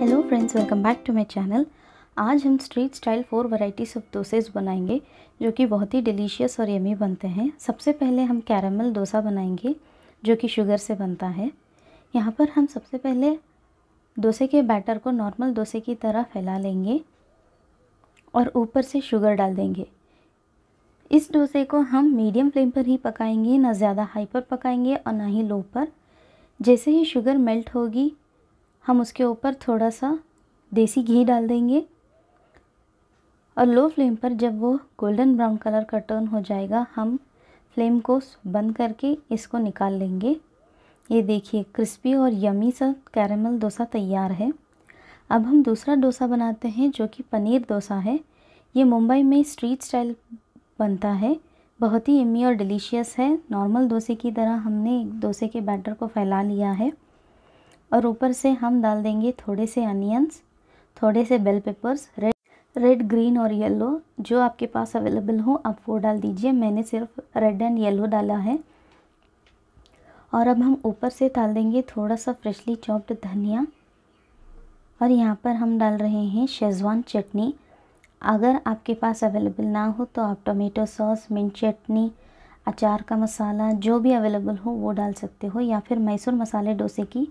Hello friends, welcome back to my channel. आज हम street style 4 varieties of dosas बनाएंगे जो कि बहुत ही डिलीशियस और यमी बनते हैं। सबसे पहले हम कैरामल डोसा बनाएंगे जो कि शुगर से बनता है। यहाँ पर हम सबसे पहले डोसे के बैटर को नॉर्मल डोसे की तरह फैला लेंगे और ऊपर से शुगर डाल देंगे। इस डोसे को हम मीडियम फ्लेम पर ही पकाएंगे, ना ज़्यादा हाई पर पकाएंगे और ना ही लो पर। जैसे ही शुगर मेल्ट होगी हम उसके ऊपर थोड़ा सा देसी घी डाल देंगे और लो फ्लेम पर जब वो गोल्डन ब्राउन कलर का टर्न हो जाएगा हम फ्लेम को बंद करके इसको निकाल लेंगे। ये देखिए, क्रिस्पी और यमी सा कैरामल डोसा तैयार है। अब हम दूसरा डोसा बनाते हैं जो कि पनीर डोसा है। ये मुंबई में स्ट्रीट स्टाइल बनता है, बहुत ही यमी और डिलीशियस है। नॉर्मल डोसे की तरह हमने डोसे के बैटर को फैला लिया है और ऊपर से हम डाल देंगे थोड़े से अनियंस, थोड़े से बेल पेपर्स, रेड ग्रीन और येलो जो आपके पास अवेलेबल हो आप वो डाल दीजिए। मैंने सिर्फ रेड एंड येलो डाला है। और अब हम ऊपर से डाल देंगे थोड़ा सा फ्रेशली चॉप्ड धनिया और यहाँ पर हम डाल रहे हैं शेजवान चटनी। अगर आपके पास अवेलेबल ना हो तो आप टोमेटो सॉस, मिंट चटनी, अचार का मसाला जो भी अवेलेबल हो वो डाल सकते हो, या फिर मैसूर मसाले डोसे की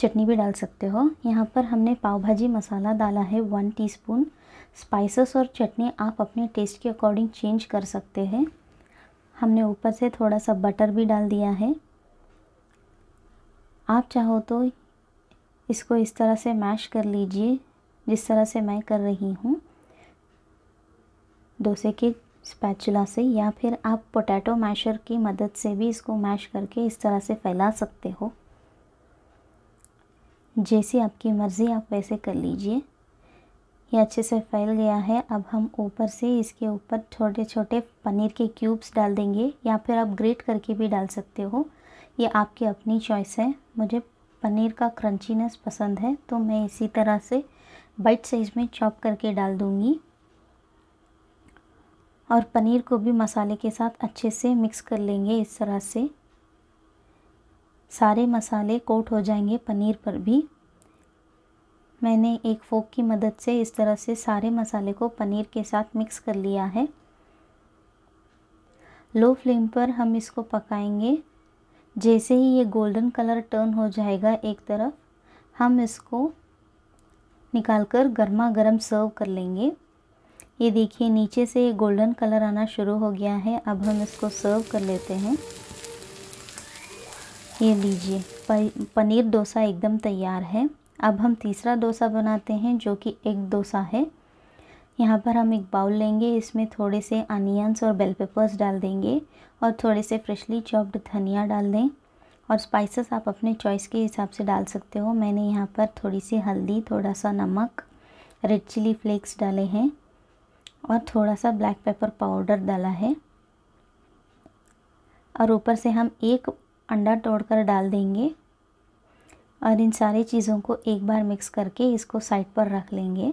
चटनी भी डाल सकते हो। यहाँ पर हमने पाव भाजी मसाला डाला है 1 टीस्पून। स्पाइसेस और चटनी आप अपने टेस्ट के अकॉर्डिंग चेंज कर सकते हैं। हमने ऊपर से थोड़ा सा बटर भी डाल दिया है। आप चाहो तो इसको इस तरह से मैश कर लीजिए जिस तरह से मैं कर रही हूँ डोसे के स्पैचुला से, या फिर आप पोटैटो मैशर की मदद से भी इसको मैश करके इस तरह से फैला सकते हो। जैसी आपकी मर्ज़ी आप वैसे कर लीजिए। ये अच्छे से फैल गया है। अब हम ऊपर से इसके ऊपर छोटे छोटे पनीर के क्यूब्स डाल देंगे, या फिर आप ग्रेट करके भी डाल सकते हो, ये आपकी अपनी चॉइस है। मुझे पनीर का क्रंचीनेस पसंद है तो मैं इसी तरह से बाइट साइज़ में चॉप करके डाल दूँगी। और पनीर को भी मसाले के साथ अच्छे से मिक्स कर लेंगे। इस तरह से सारे मसाले कोट हो जाएंगे पनीर पर भी। मैंने एक फोक की मदद से इस तरह से सारे मसाले को पनीर के साथ मिक्स कर लिया है। लो फ्लेम पर हम इसको पकाएंगे। जैसे ही ये गोल्डन कलर टर्न हो जाएगा एक तरफ, हम इसको निकालकर गर्मा गर्म सर्व कर लेंगे। ये देखिए, नीचे से ये गोल्डन कलर आना शुरू हो गया है। अब हम इसको सर्व कर लेते हैं। ये लीजिए, पनीर डोसा एकदम तैयार है। अब हम तीसरा डोसा बनाते हैं जो कि एग डोसा है। यहाँ पर हम एक बाउल लेंगे, इसमें थोड़े से अनियंस और बेल पेपर्स डाल देंगे और थोड़े से फ्रेशली चॉप्ड धनिया डाल दें और स्पाइसेस आप अपने चॉइस के हिसाब से डाल सकते हो। मैंने यहाँ पर थोड़ी सी हल्दी, थोड़ा सा नमक, रेड चिली फ्लेक्स डाले हैं और थोड़ा सा ब्लैक पेपर पाउडर डाला है। और ऊपर से हम एक अंडा तोड़कर डाल देंगे और इन सारी चीज़ों को एक बार मिक्स करके इसको साइड पर रख लेंगे।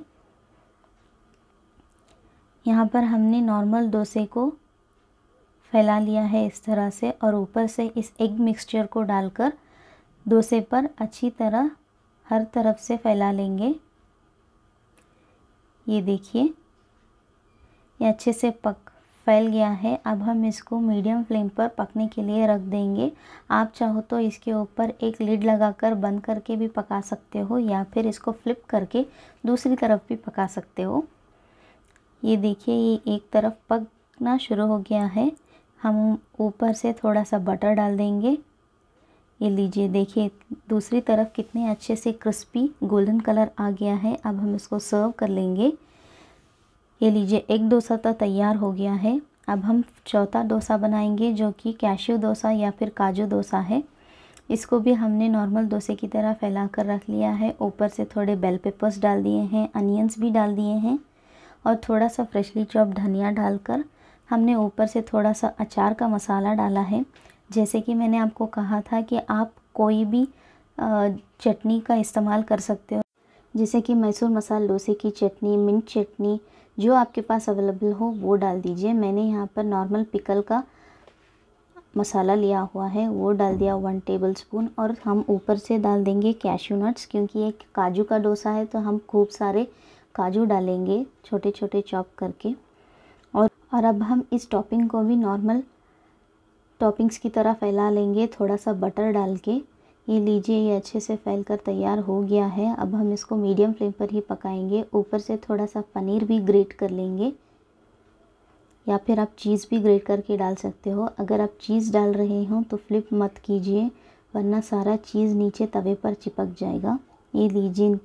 यहाँ पर हमने नॉर्मल डोसे को फैला लिया है इस तरह से और ऊपर से इस एग मिक्सचर को डालकर डोसे पर अच्छी तरह हर तरफ से फैला लेंगे। ये देखिए, ये अच्छे से फैल गया है। अब हम इसको मीडियम फ्लेम पर पकने के लिए रख देंगे। आप चाहो तो इसके ऊपर एक लिड लगाकर बंद करके भी पका सकते हो, या फिर इसको फ्लिप करके दूसरी तरफ भी पका सकते हो। ये देखिए, ये एक तरफ पकना शुरू हो गया है। हम ऊपर से थोड़ा सा बटर डाल देंगे। ये लीजिए, देखिए दूसरी तरफ कितने अच्छे से क्रिस्पी गोल्डन कलर आ गया है। अब हम इसको सर्व कर लेंगे। ये लीजिए, एक डोसा तो तैयार हो गया है। अब हम चौथा डोसा बनाएंगे जो कि कैश्यू डोसा या फिर काजू डोसा है। इसको भी हमने नॉर्मल डोसे की तरह फैला कर रख लिया है। ऊपर से थोड़े बेल पेपर्स डाल दिए हैं, अनियंस भी डाल दिए हैं और थोड़ा सा फ्रेशली चॉप्ड धनिया डालकर हमने ऊपर से थोड़ा सा अचार का मसाला डाला है। जैसे कि मैंने आपको कहा था कि आप कोई भी चटनी का इस्तेमाल कर सकते हो, जैसे कि मैसूर मसाला डोसे की चटनी, मिंट चटनी, जो आपके पास अवेलेबल हो वो डाल दीजिए। मैंने यहाँ पर नॉर्मल पिकल का मसाला लिया हुआ है वो डाल दिया 1 टेबलस्पून। और हम ऊपर से डाल देंगे कैश्यू नट्स, क्योंकि एक काजू का डोसा है तो हम खूब सारे काजू डालेंगे छोटे छोटे चॉप करके। और अब हम इस टॉपिंग को भी नॉर्मल टॉपिंग्स की तरह फैला लेंगे, थोड़ा सा बटर डाल के। ये लीजिए, ये अच्छे से फैल कर तैयार हो गया है। अब हम इसको मीडियम फ्लेम पर ही पकाएंगे। ऊपर से थोड़ा सा पनीर भी ग्रेट कर लेंगे, या फिर आप चीज़ भी ग्रेट करके डाल सकते हो। अगर आप चीज़ डाल रहे हो तो फ्लिप मत कीजिए, वरना सारा चीज़ नीचे तवे पर चिपक जाएगा। ये लीजिए,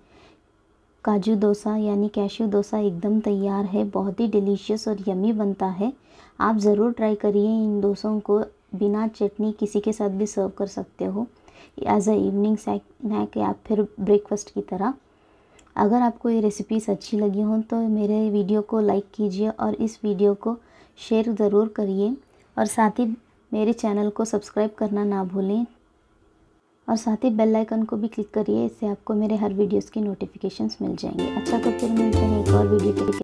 काजू डोसा यानी कैश्यू डोसा एकदम तैयार है। बहुत ही डिलीशियस और यमी बनता है। आप ज़रूर ट्राई करिए। इन डोसों को बिना चटनी किसी के साथ भी सर्व कर सकते हो, एज अ इवनिंग स्नैक या फिर ब्रेकफास्ट की तरह। अगर आपको ये रेसिपीज़ अच्छी लगी हों तो मेरे वीडियो को लाइक कीजिए और इस वीडियो को शेयर ज़रूर करिए। और साथ ही मेरे चैनल को सब्सक्राइब करना ना भूलें, और साथ ही बेल आइकन को भी क्लिक करिए। इससे आपको मेरे हर वीडियोस की नोटिफिकेशंस मिल जाएंगे। अच्छा, तो फिर मिलते हैं एक और वीडियो के लिए।